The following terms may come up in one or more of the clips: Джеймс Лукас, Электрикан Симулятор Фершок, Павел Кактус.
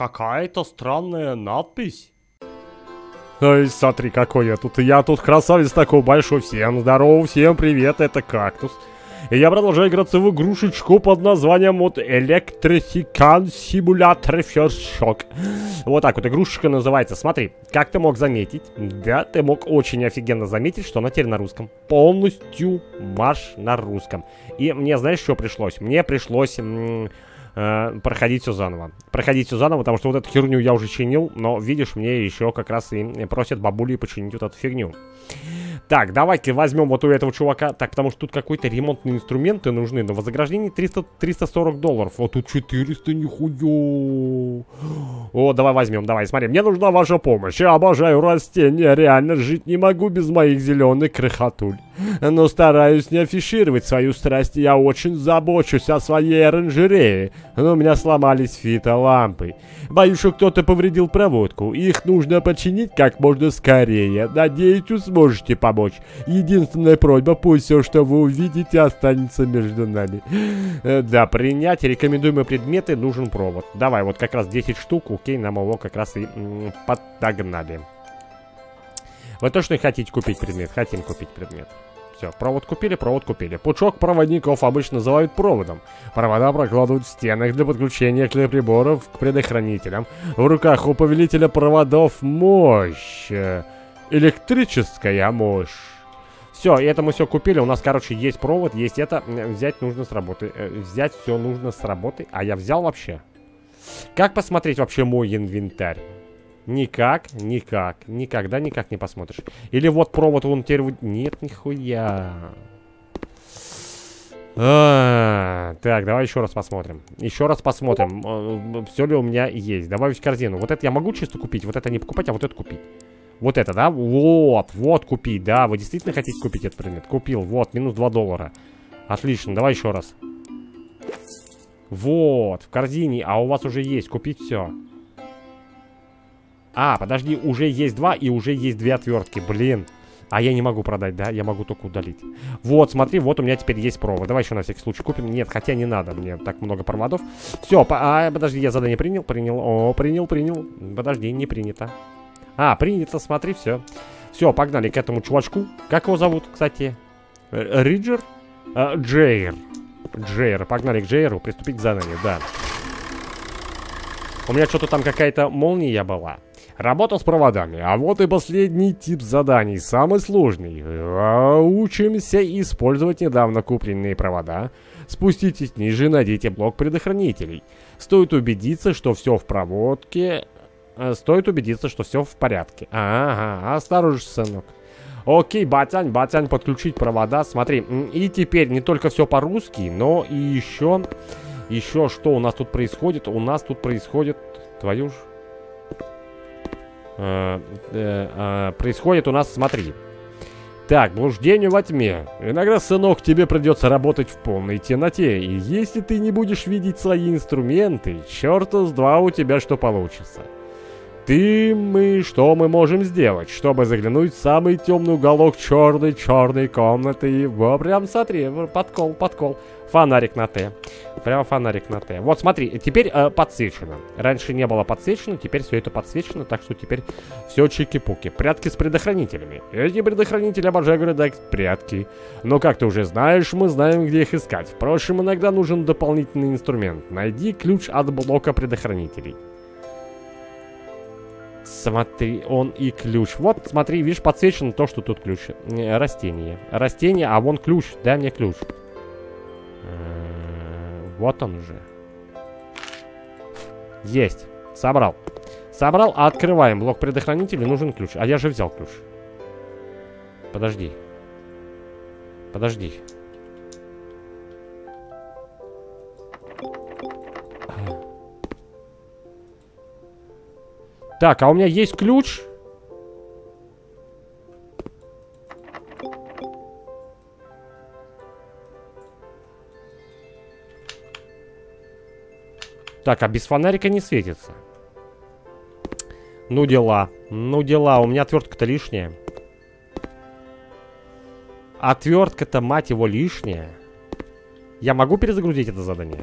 Какая-то странная надпись. Ой, смотри, какой я тут. Я тут красавец такой большой. Всем здорово, всем привет, это Кактус. И я продолжаю играться в игрушечку под названием вот Электрикан Симулятор Фершок. Вот так вот игрушечка называется. Смотри, как ты мог заметить, да, ты мог очень офигенно заметить, что она теперь на русском. Полностью марш на русском. И мне, знаешь, что пришлось? Мне пришлось проходить все заново. Проходить все заново, потому что вот эту херню я уже чинил, но, видишь, мне еще как раз и просят бабули починить вот эту фигню. Так, давайте возьмем вот у этого чувака. Так, потому что тут какой-то ремонтные инструменты нужны. Но вознаграждение 340 долларов. Вот тут 400, нихуя. О, давай возьмем, давай, смотри. Мне нужна ваша помощь. Я обожаю растения, реально жить не могу без моих зеленых крохотуль. Но стараюсь не афишировать свою страсть. Я очень забочусь о своей оранжерее. Но у меня сломались фитолампы. Боюсь, что кто-то повредил проводку. Их нужно починить как можно скорее. Надеюсь, вы сможете помочь. Единственная просьба, пусть все, что вы увидите, останется между нами. Да, принять рекомендуемые предметы нужен провод. Давай, вот как раз 10 штук. Окей, нам его как раз и подогнали. Вы точно хотите купить предмет? Хотим купить предмет. Все, провод купили, провод купили. Пучок проводников обычно называют проводом. Провода прокладывают в стенах для подключения клей-приборов к предохранителям. В руках у повелителя проводов мощь. Электрическая мощь. Все, это мы все купили. У нас, короче, есть провод, есть это. Взять нужно с работы. Взять все нужно с работы. А я взял вообще? Как посмотреть вообще мой инвентарь? Никак, никак, никогда никак не посмотришь. Или вот провод вон теперь... Нет, нихуя. Так, давай еще раз посмотрим. Еще раз посмотрим, все ли у меня есть. Добавить в корзину. Вот это я могу чисто купить, вот это не покупать, а вот это купить. Вот это, да? Вот, вот купить, да. Вы действительно хотите купить этот предмет? Купил, вот, минус 2 доллара. Отлично, давай еще раз. Вот, в корзине, а у вас уже есть, купить все. А, подожди, уже есть 2 и уже есть 2 отвертки, блин. А я не могу продать, да? Я могу только удалить. Вот, смотри, вот у меня теперь есть провод. Давай еще на всякий случай купим. Нет, хотя не надо, мне так много проводов. Все, подожди, я задание принял, принял. Подожди, не принято. А, принято, смотри, все. Все, погнали к этому чувачку. Как его зовут, кстати? Риджер? Джейр. Джейр, погнали к Джейру, приступить к заданию, да. У меня что-то там какая-то молния была. Работа с проводами. А вот и последний тип заданий, самый сложный. Учимся использовать недавно купленные провода. Спуститесь ниже, найдите блок предохранителей. Стоит убедиться, что все в проводке. Стоит убедиться, что все в порядке. Ага, осторожно, сынок. Окей, батянь, подключить провода. Смотри, и теперь не только все по-русски, но и еще... Еще что у нас тут происходит? У нас тут происходит... Твою ж... происходит у нас, смотри. Так, блуждение во тьме. Иногда, сынок, тебе придется работать в полной темноте. И если ты не будешь видеть свои инструменты, черта с два у тебя что получится. Что мы можем сделать, чтобы заглянуть в самый темный уголок черной комнаты? Его прям, смотри, подкол. Фонарик на Т. Прямо фонарик на Т. Вот, смотри, теперь подсвечено. Раньше не было подсвечено, теперь все это подсвечено, так что теперь все чики-пуки. Прятки с предохранителями. Эти предохранители обожаю, говорят, да, прятки. Но, как ты уже знаешь, мы знаем, где их искать. Впрочем, иногда нужен дополнительный инструмент. Найди ключ от блока предохранителей. Смотри, он и ключ. Вот, смотри, видишь, подсвечено то, что тут ключ. Растение. Растение, а вон ключ. Дай мне ключ. Вот он же. Есть. Собрал. Собрал, а открываем. Блок предохранителей, нужен ключ. А я же взял ключ. Подожди. Подожди. Так, а у меня есть ключ? Так, а без фонарика не светится. Ну дела. Ну дела. У меня отвертка-то лишняя. Отвертка-то, мать его, лишняя. Я могу перезагрузить это задание?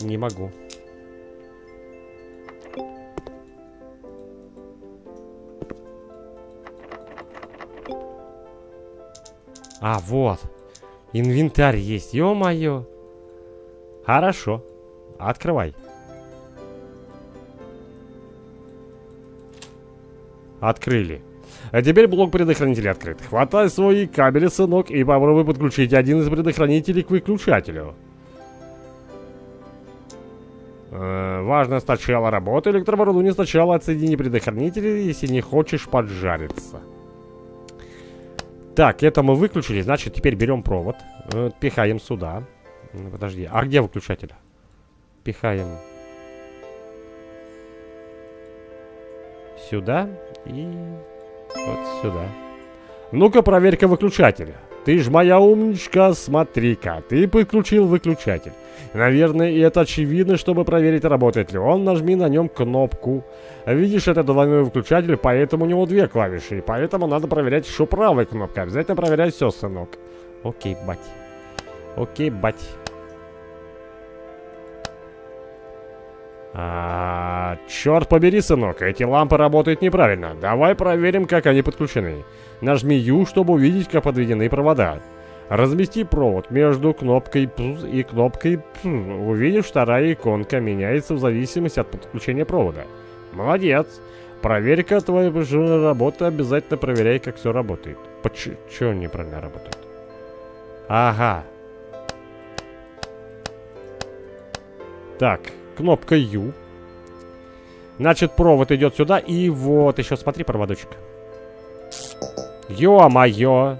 Не могу. А, вот. Инвентарь есть. Ё-моё. Хорошо. Открывай. Открыли. А теперь блок предохранителей открыт. Хватай свои кабели, сынок, и попробуй подключить один из предохранителей к выключателю. Важно сначала работа электрооборудования, сначала отсоедини предохранители, если не хочешь поджариться. Так, это мы выключили, значит теперь берем провод, пихаем сюда. Подожди, а где выключатель? Пихаем сюда и вот сюда. Ну-ка, проверь-ка выключатель. Ты ж моя умничка, смотри-ка, ты подключил выключатель. Наверное, и это очевидно, чтобы проверить, работает ли он, нажми на нем кнопку. Видишь, это двойной выключатель, поэтому у него две клавиши, и поэтому надо проверять еще правой кнопкой. Обязательно проверяй все, сынок. Окей, бать. Окей, бать. Черт побери, сынок, эти лампы работают неправильно. Давай проверим, как они подключены. Нажми U, чтобы увидеть, как подведены провода. Размести провод между кнопкой P и кнопкой P. Увидишь, вторая иконка меняется в зависимости от подключения провода. Молодец. Проверь-ка твоя работа, обязательно проверяй, как все работает. Почему неправильно работает? Ага. Так. Кнопка U. Значит, провод идет сюда. И вот еще, смотри, проводочек. Ё-моё.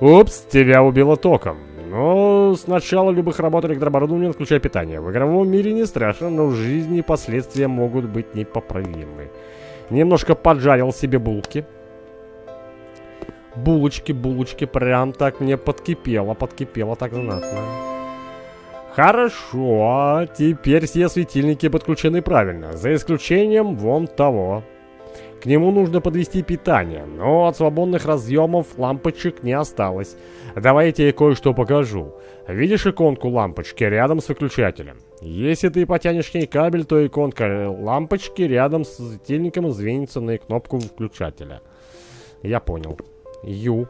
Упс, тебя убило током. Но сначала любых работ электрооборудования, включая питание. В игровом мире не страшно, но в жизни последствия могут быть непоправимы. Немножко поджарил себе булки. Булочки, булочки. Прям так мне подкипело, подкипело так знатно. Хорошо, теперь все светильники подключены правильно, за исключением вон того. К нему нужно подвести питание, но от свободных разъемов лампочек не осталось. Давай я тебе кое-что покажу. Видишь иконку лампочки рядом с выключателем? Если ты потянешь к ней кабель, то иконка лампочки рядом с светильником сдвинется на кнопку включателя. Я понял. Ю.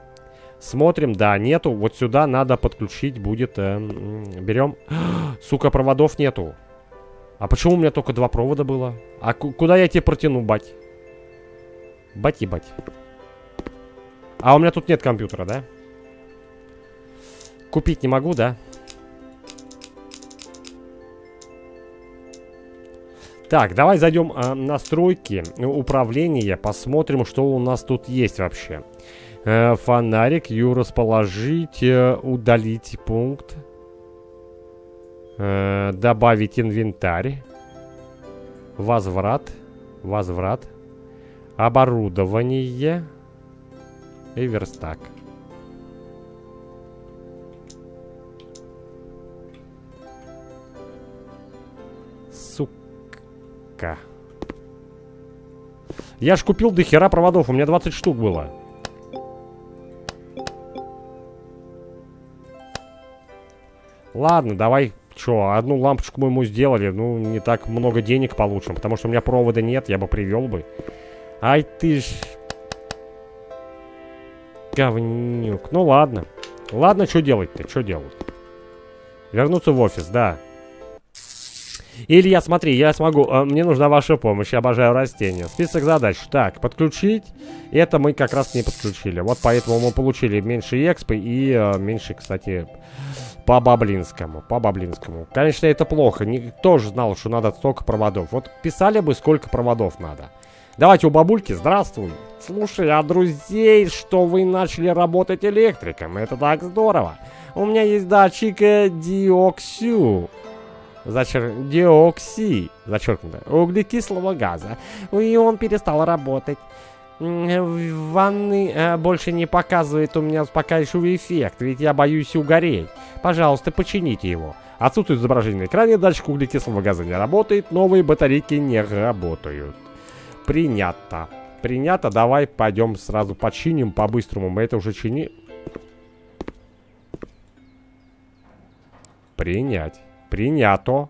Смотрим, да, нету. Вот сюда надо подключить будет. Берем. Сука, проводов нету. А почему у меня только два провода было? А куда я тебе протяну, бать? Бать, ебать. А у меня тут нет компьютера, да? Купить не могу, да? Так, давай зайдем в настройки управления. Посмотрим, что у нас тут есть вообще. Фонарик, Ю, расположить, удалить пункт, добавить инвентарь, возврат, оборудование и верстак. Сука. Я ж купил до хера проводов, у меня 20 штук было. Ладно, давай, чё, одну лампочку мы ему сделали, ну, не так много денег получим, потому что у меня провода нет, я бы привел бы. Ай ты ж... Говнюк, ну ладно. Ладно, что делать-то, что делать? Вернуться в офис, да. Илья, смотри, я смогу, мне нужна ваша помощь, я обожаю растения. Список задач, так, подключить, это мы как раз не подключили. Вот поэтому мы получили меньше экспы и меньше, кстати... По-баблинскому. Конечно, это плохо. Никто же знал, что надо столько проводов. Вот писали бы, сколько проводов надо. Давайте у бабульки. Здравствуй. Слушай, а друзей, что вы начали работать электриком? Это так здорово. У меня есть датчик диоксиду. Зачеркнуто. Углекислого газа. И он перестал работать. В ванной больше не показывает у меня успокаивающий эффект, ведь я боюсь угореть. Пожалуйста, почините его. Отсутствует изображение на экране, датчик углекислого газа не работает, новые батарейки не работают. Принято. Принято, давай пойдем сразу починим по-быстрому. Мы это уже чиним. Принять. Принято.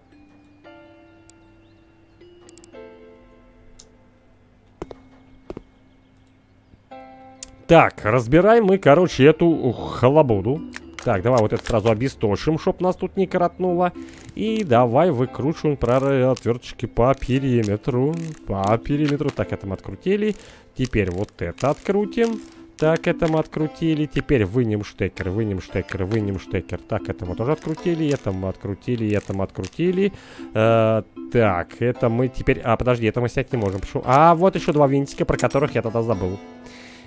Так, разбираем мы, короче, эту халабуду. Так, давай вот это сразу обесточим, чтоб нас тут не коротнуло. И давай выкручиваем отверточки по периметру. По периметру. Так, это мы открутили. Теперь вот это открутим. Так, это мы открутили. Теперь вынем штекер, вынем штекер, вынем штекер. Так, это мы тоже открутили. Это мы открутили, это мы открутили. Так, это мы теперь... А, подожди, это мы снять не можем. Почему? А, вот еще два винтика, про которых я тогда забыл.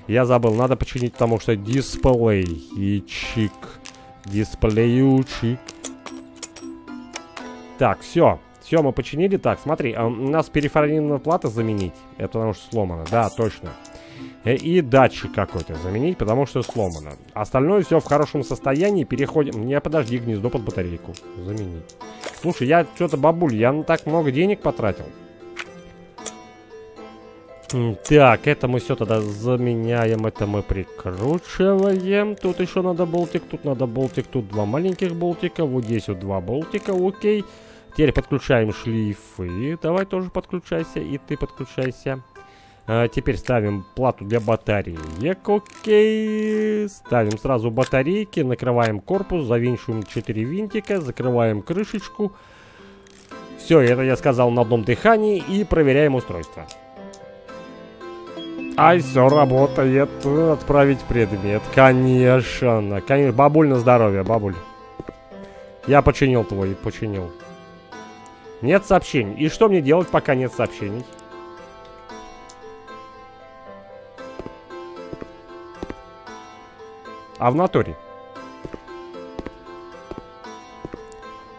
Я забыл, надо починить, потому что дисплей. И чик. Дисплеючик. Так, все. Все, мы починили. Так, смотри, у нас периферийная плата заменить. Это потому что сломано. Да, точно. И датчик какой-то заменить, потому что сломано. Остальное все в хорошем состоянии. Переходим... Не, подожди, гнездо под батарейку. Заменить. Слушай, я что-то, бабуль, я так много денег потратил. Так, это мы все тогда заменяем, это мы прикручиваем. Тут еще надо болтик, тут два маленьких болтика. Вот здесь вот два болтика, окей. Теперь подключаем шлейфы. Давай тоже подключайся, и ты подключайся. Теперь ставим плату для батареек, окей. Ставим сразу батарейки, накрываем корпус, завинчиваем 4 винтика, закрываем крышечку. Все, это я сказал на одном дыхании, и проверяем устройство. Ай, все работает. Отправить предмет. Конечно. Конечно. Бабуль, на здоровье, бабуль. Я починил твой, починил. Нет сообщений. И что мне делать, пока нет сообщений? А в натуре?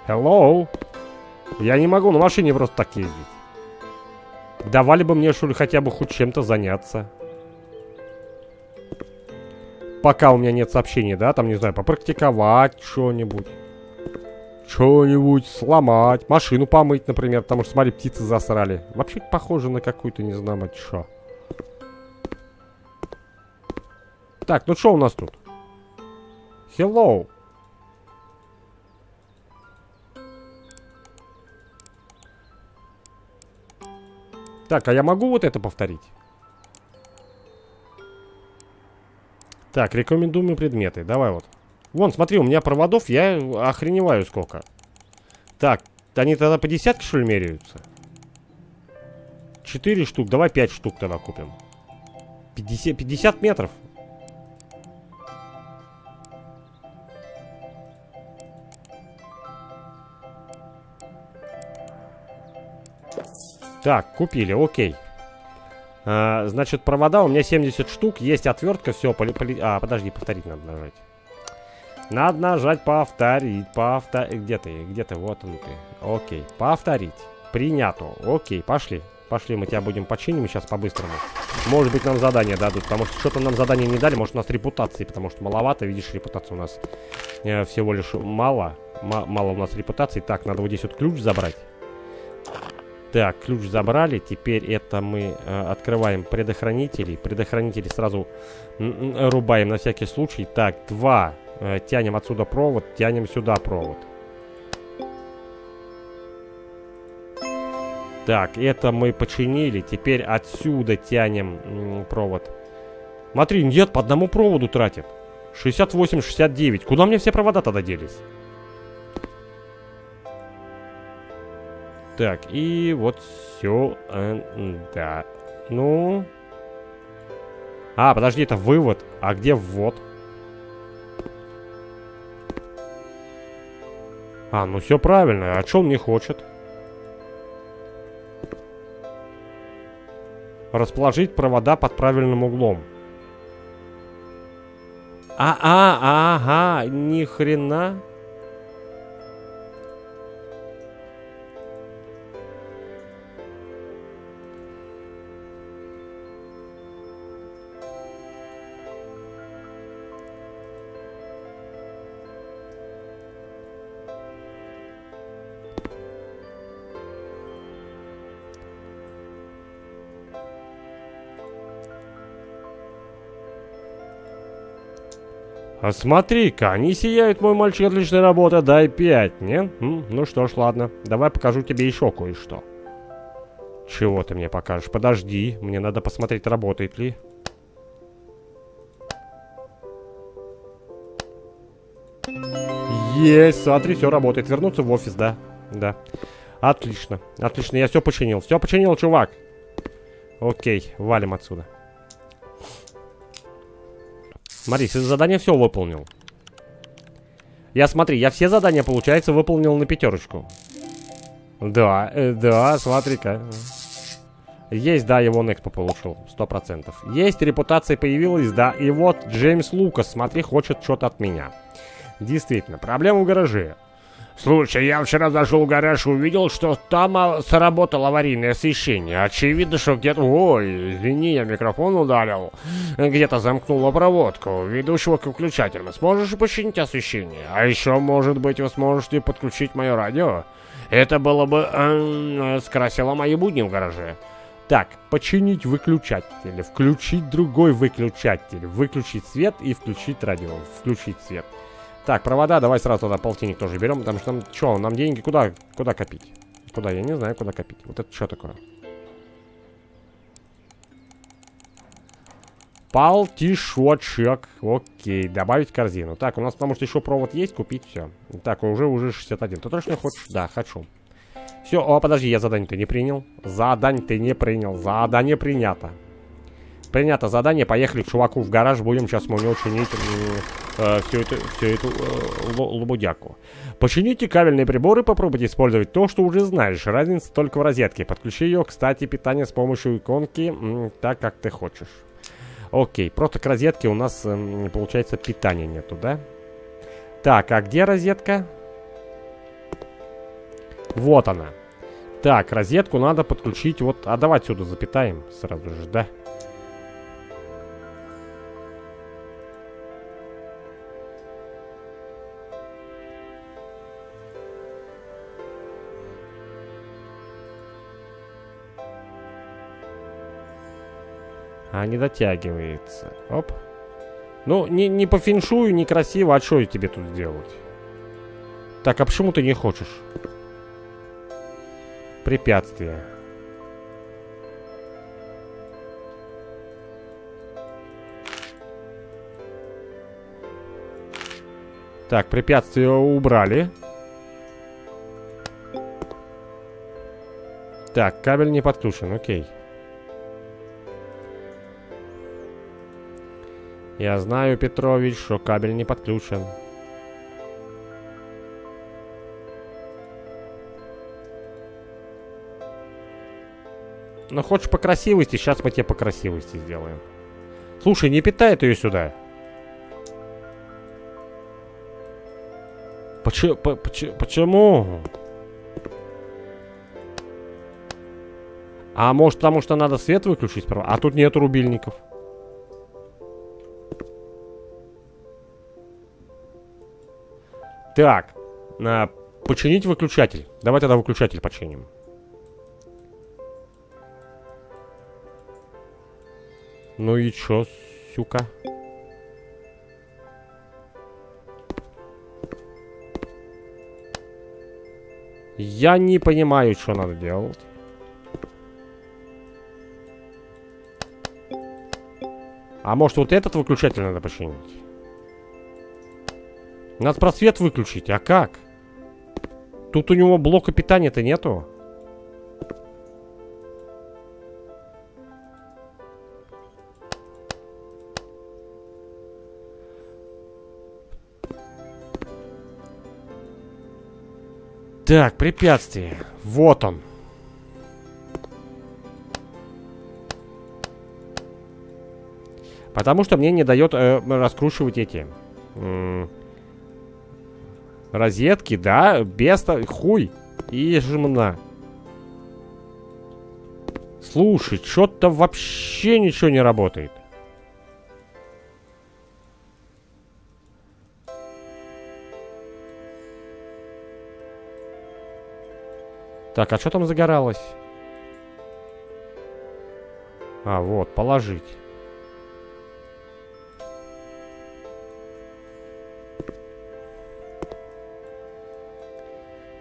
Hello? Я не могу на машине просто так ездить. Давали бы мне, что ли, хотя бы хоть чем-то заняться. Пока у меня нет сообщений, да? Там, не знаю, попрактиковать что-нибудь. Что-нибудь сломать. Машину помыть, например. Потому что, смотри, птицы засрали. Вообще похоже на какую-то, не знаю, мать, что. Так, ну что у нас тут? Hello. Так, а я могу вот это повторить? Так, рекомендуемые предметы. Давай вот. Вон, смотри, у меня проводов, я охреневаю сколько. Так, они тогда по десятке, что ли, меряются? 4 штук, давай 5 штук тогда купим. 50 метров. Так, купили, окей. Значит, провода у меня 70 штук. Есть отвертка, все, подожди, повторить надо нажать. Надо нажать повторить, где ты, вот он ты. Окей, повторить. Принято, окей, пошли. Пошли, мы тебя будем починим сейчас по-быстрому. Может быть, нам задание дадут, потому что что-то нам задание не дали. Может, у нас репутации, потому что маловато. Видишь, репутации у нас всего лишь мало. Мало у нас репутации. Так, надо вот здесь вот ключ забрать. Так, ключ забрали. Теперь это мы открываем предохранители. Предохранители сразу рубаем на всякий случай. Так, два. Тянем отсюда провод, тянем сюда провод. Так, это мы починили. Теперь отсюда тянем провод. Смотри, нет, по одному проводу тратит. 68, 69. Куда мне все провода тогда делись? Так, и вот все, да, ну... А, подожди, это вывод, а где ввод? А, ну все правильно, а что он не хочет? Расположить провода под правильным углом. Ага, ни хрена... Смотри-ка, они сияют, мой мальчик, отличная работа, дай 5, не? Ну что ж, ладно, давай покажу тебе еще кое-что. Чего ты мне покажешь? Подожди, мне надо посмотреть, работает ли. Есть, смотри, все работает. Вернуться в офис, да. Да. Отлично. Отлично, я все починил. Все починил, чувак. Окей, валим отсюда. Смотри, задание все выполнил. Я смотри, я все задания, получается, выполнил на 5. Да, да, смотри-ка. Есть, да, его Экспо получил, 100%. Есть, репутация появилась, да. И вот Джеймс Лукас, смотри, хочет что-то от меня. Действительно, проблема в гараже. Слушай, я вчера зашел в гараж и увидел, что там сработало аварийное освещение. Очевидно, что где-то... Ой, извини, я микрофон ударил. Где-то замкнула проводку, ведущего к выключателю. Сможешь починить освещение? А еще, может быть, вы сможете подключить мое радио? Это было бы... скрасило мои будни в гараже. Так, починить выключатель, включить другой выключатель, выключить свет и включить радио, включить свет. Так, провода, давай сразу туда полтинник тоже берем, потому что нам, что, нам деньги куда копить? Куда, я не знаю, куда копить. Вот это что такое? Полтишочек, окей, добавить в корзину. Так, у нас потому что еще провод есть, купить все. Так, уже 61, ты точно хочешь? Да, хочу. Все, о, подожди, я задание-то не принял. Задание принято. Принято задание, поехали к чуваку в гараж, будем сейчас у него чинить всю эту лабудяку. Почините кабельные приборы, попробуйте использовать то, что уже знаешь. Разница только в розетке. Подключи ее, кстати, питание с помощью иконки, так как ты хочешь. Окей, просто к розетке у нас, получается, питания нету, да? Так, а где розетка? Вот она. Так, розетку надо подключить, вот, а давай сюда запитаем сразу же, да? А не дотягивается. Оп. Ну, не по феншую, некрасиво. А что тебе тут делать? Так, а почему ты не хочешь? Препятствие. Так, препятствие убрали. Так, кабель не подключен, окей. Я знаю, Петрович, что кабель не подключен. Ну, хочешь по красивости, сейчас мы тебе по красивости сделаем. Слушай, не питает ее сюда. Почему? А может, потому что надо свет выключить справа? А тут нет рубильников. Так, починить выключатель. Давай тогда выключатель починим. Ну и чё, сука? Я не понимаю, что надо делать. А может, вот этот выключатель надо починить? Надо просвет выключить, а как? Тут у него блока питания-то нету. Так, препятствие. Вот он. Потому что мне не дает раскручивать эти... розетки, да, без хуй и жмна. Слушай, что-то вообще ничего не работает. Так, а что там загоралось? А, вот, положить.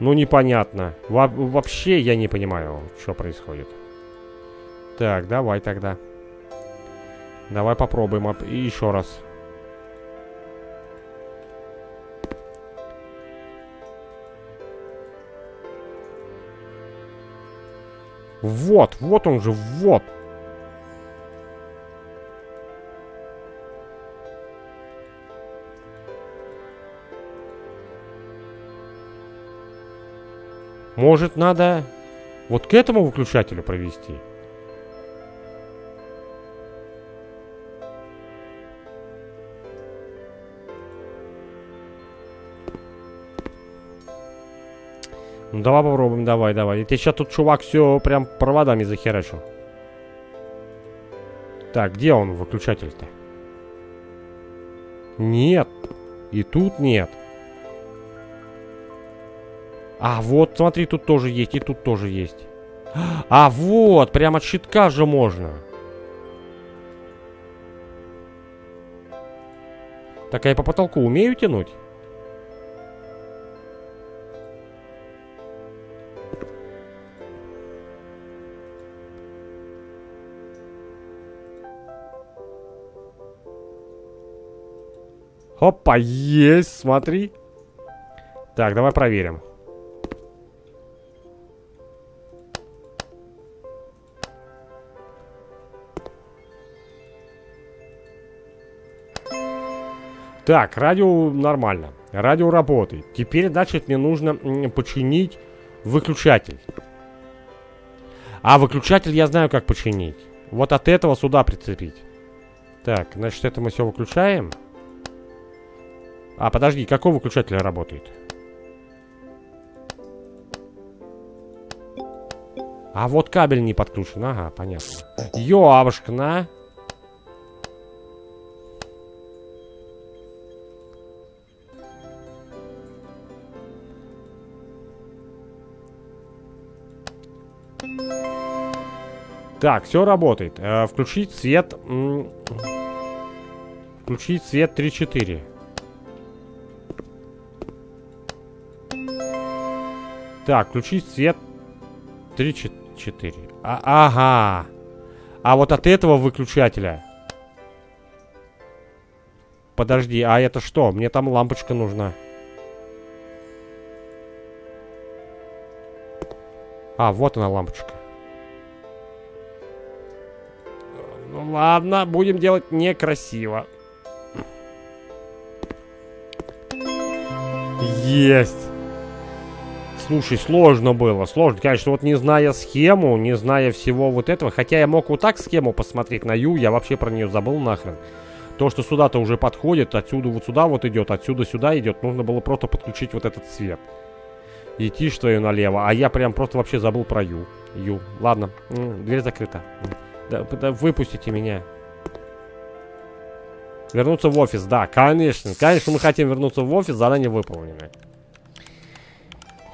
Ну, непонятно. Вообще я не понимаю, что происходит. Так, давай тогда. Давай попробуем еще раз. Вот, вот он же, вот. Может, надо вот к этому выключателю провести? Ну, давай попробуем, давай, давай. И ты сейчас тут, чувак, все прям проводами захерачил. Так, где он, выключатель-то? Нет. И тут нет. А вот, смотри, тут тоже есть, и тут тоже есть. А вот, прям от щитка же можно. Так, а я по потолку умею тянуть? Опа, есть, смотри. Так, давай проверим. Так, радио нормально. Радио работает. Теперь, значит, мне нужно починить выключатель. А выключатель я знаю, как починить. Вот от этого сюда прицепить. Так, значит, это мы все выключаем. А, подожди, какой выключатель работает? А вот кабель не подключен. Ага, понятно. Ёбашка, на... Так, все работает. Включить свет. Включить свет 3-4. Так, включить свет 3-4. Ага. А вот от этого выключателя. Подожди, а это что? Мне там лампочка нужна. А, вот она, лампочка. Ну ладно, будем делать некрасиво. Есть. Слушай, сложно было, сложно. Конечно, вот не зная схему, не зная всего вот этого. Хотя я мог вот так схему посмотреть на Ю, я вообще про нее забыл нахрен. То, что сюда-то уже подходит, отсюда вот сюда вот идет, отсюда сюда идет. Нужно было просто подключить вот этот свет. Идти, что ее налево. А я прям просто вообще забыл про Ю. Ю. Ладно, дверь закрыта. Да, выпустите меня. Вернуться в офис, да, конечно. Конечно, мы хотим вернуться в офис, задание выполнено.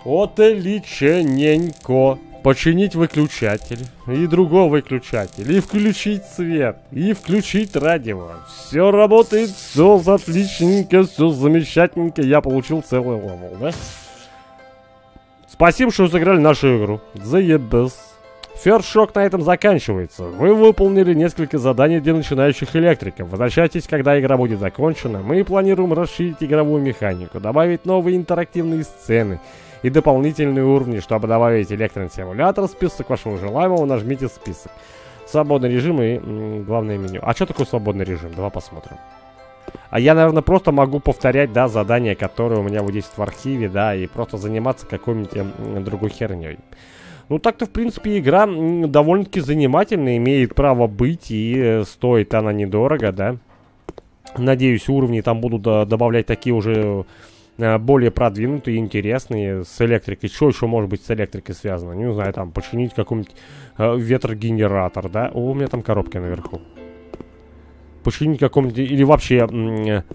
Отличненько. Починить выключатель. И другой выключатель. И включить свет. И включить радио. Все работает, все отличненько, все замечательненько. Я получил целый левел, да? Спасибо, что сыграли нашу игру. Заебес. Фершок на этом заканчивается. Вы выполнили несколько заданий для начинающих электриков. Возвращайтесь, когда игра будет закончена. Мы планируем расширить игровую механику, добавить новые интерактивные сцены и дополнительные уровни. Чтобы добавить Электрикан Симулятор в список вашего желаемого, нажмите список. Свободный режим и главное меню. А что такое свободный режим? Давай посмотрим. А я, наверное, просто могу повторять, да, задания, которые у меня вот здесь в архиве, да, и просто заниматься какой-нибудь другой херней. Ну, так-то, в принципе, игра довольно-таки занимательная, имеет право быть, и стоит она недорого, да. Надеюсь, уровни там будут добавлять такие уже более продвинутые, интересные, с электрикой. Что еще может быть с электрикой связано? Не знаю, там, починить какой-нибудь ветрогенератор, да. О, у меня там коробки наверху. Починить какой-нибудь... Или вообще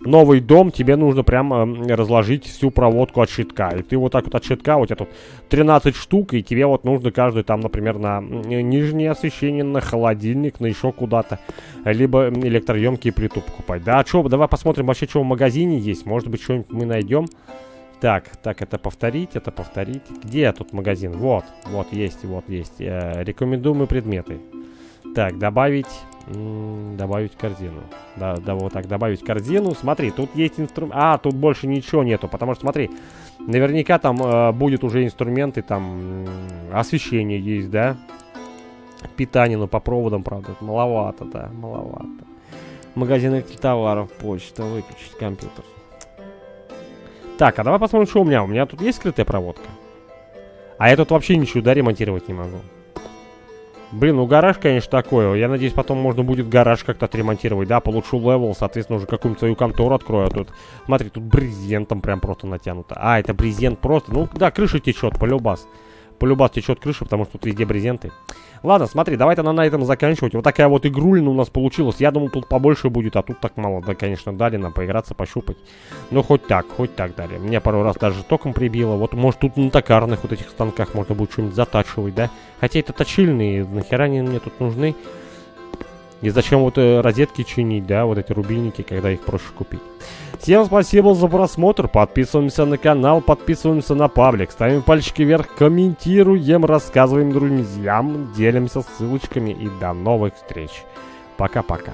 новый дом, тебе нужно прям разложить всю проводку от щитка. И ты вот так вот от щитка, у тебя тут 13 штук, и тебе вот нужно каждую там, например, на нижнее освещение, на холодильник, на еще куда-то. Либо электроемкий притуб купать. Да, что, давай посмотрим вообще, что в магазине есть. Может быть, что-нибудь мы найдем. Так, так, это повторить, это повторить. Где тут магазин? Вот, вот есть, вот есть. Рекомендуемые предметы. Так, добавить... Добавить корзину. Да, да, вот так, добавить корзину. Смотри, тут есть инструмент. А, тут больше ничего нету, потому что, смотри, наверняка там будет уже инструменты, там освещение есть, да? питание, но по проводам, правда, это маловато, да, маловато. Магазин электротоваров, почта, выключить компьютер. Так, а давай посмотрим, что у меня. У меня тут есть скрытая проводка? А я тут вообще ничего ремонтировать не могу. Блин, ну гараж, конечно, такой. Я надеюсь, потом можно будет гараж как-то отремонтировать. Да, получу левел, соответственно, уже какую-нибудь свою контору открою. А тут, смотри, тут брезентом прям просто натянуто. А, это брезент просто. Ну, да, крыша течет, полюбас. Полюбас течет крыша, потому что тут везде брезенты. Ладно, смотри, давай-то на этом заканчивать. Вот такая вот игрульна у нас получилась. Я думал, тут побольше будет, а тут так мало. Да, конечно, дали нам поиграться, пощупать. Ну, хоть так дали. Меня пару раз даже током прибило. Вот, может, тут на токарных вот этих станках можно будет что-нибудь затачивать, да? Хотя это точильные, нахера они мне тут нужны? И зачем вот розетки чинить, да, вот эти рубильники, когда их проще купить. Всем спасибо за просмотр, подписываемся на канал, подписываемся на паблик, ставим пальчики вверх, комментируем, рассказываем друзьям, делимся ссылочками и до новых встреч. Пока-пока.